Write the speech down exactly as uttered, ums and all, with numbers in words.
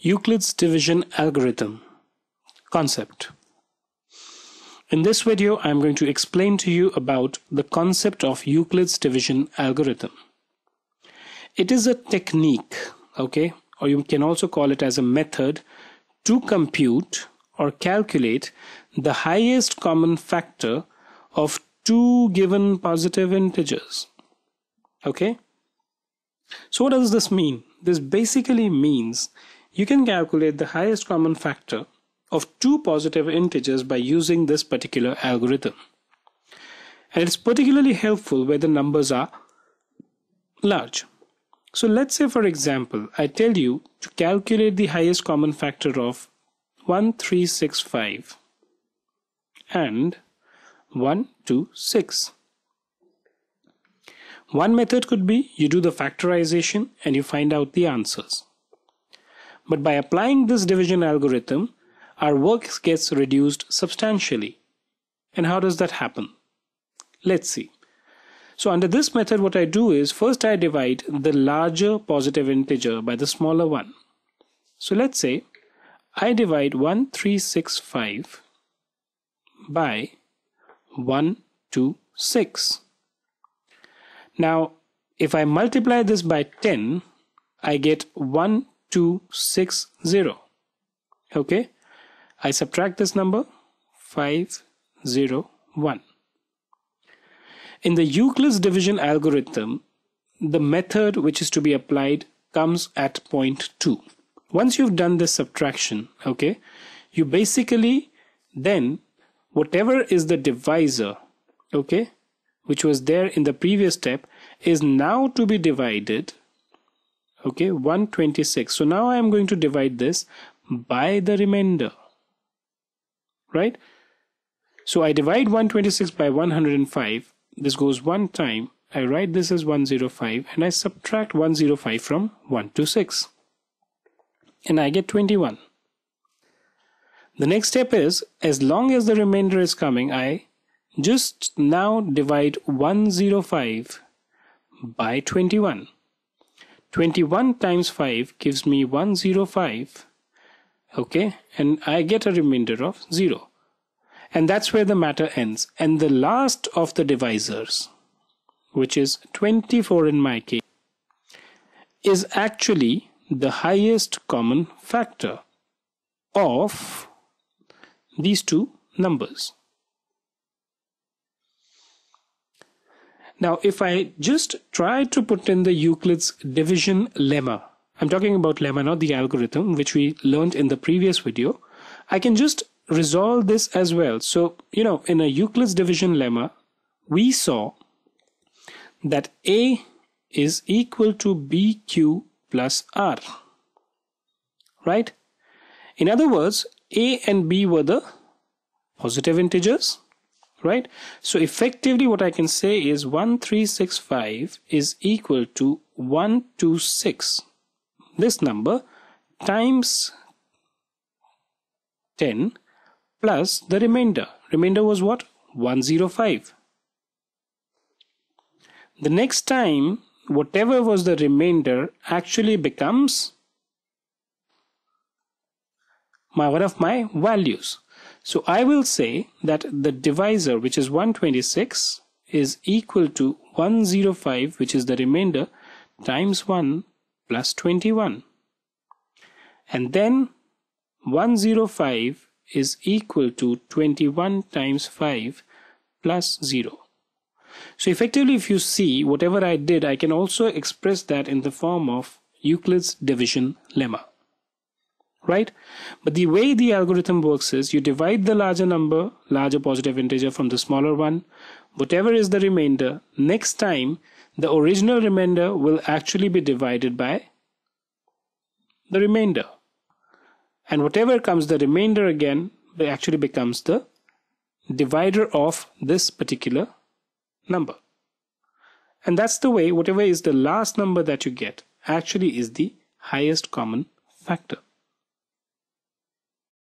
Euclid's division algorithm concept. In this video, I'm going to explain to you about the concept of Euclid's division algorithm. It is a technique, okay, or you can also call it as a method to compute or calculate the highest common factor of two given positive integers. Okay, so what does this mean? This basically means you can calculate the highest common factor of two positive integers by using this particular algorithm. And it's particularly helpful where the numbers are large. So let's say, for example, I tell you to calculate the highest common factor of one, three, six, five and one, two, six. One method could be you do the factorization and you find out the answers. But by applying this division algorithm, our work gets reduced substantially. And how does that happen? Let's see. So under this method, what I do is first I divide the larger positive integer by the smaller one. So let's say I divide one, three, six, five by one, two, six. Now if I multiply this by ten, I get one, two, six, zero. Okay? I subtract this number, five, zero, one. In the Euclid's division algorithm, the method which is to be applied comes at point two. Once you've done this subtraction, okay, you basically then whatever is the divisor, okay, which was there in the previous step is now to be divided, okay, one twenty-six. So now I am going to divide this by the remainder. Right? So I divide one twenty-six by one hundred five. This goes one time. I write this as one hundred five and I subtract one hundred five from one twenty-six. And I get twenty-one. The next step is, as long as the remainder is coming, I just now divide one hundred five by twenty-one. twenty-one times five gives me one hundred five. Okay, and I get a remainder of zero. And that's where the matter ends. And the last of the divisors, which is twenty-four in my case, is actually the highest common factor of these two numbers. Now, if I just try to put in the Euclid's division lemma, I'm talking about lemma, not the algorithm, which we learned in the previous video. I can just resolve this as well. So, you know, in a Euclid's division lemma, we saw that A is equal to B Q plus R, right? In other words, A and B were the positive integers, right? So effectively what I can say is one, three, six, five is equal to one, two, six. This number times ten plus the remainder. Remainder was what? one hundred five. The next time, whatever was the remainder actually becomes my one of my values. So I will say that the divisor, which is one twenty-six, is equal to one hundred five, which is the remainder, times one plus twenty-one, and then one hundred five is equal to twenty-one times five plus zero. So effectively, if you see whatever I did, I can also express that in the form of Euclid's division lemma, right? But the way the algorithm works is you divide the larger number, larger positive integer from the smaller one, whatever is the remainder, next time the original remainder will actually be divided by the remainder. And whatever comes the remainder again, it actually becomes the divisor of this particular number. And that's the way, whatever is the last number that you get actually is the highest common factor.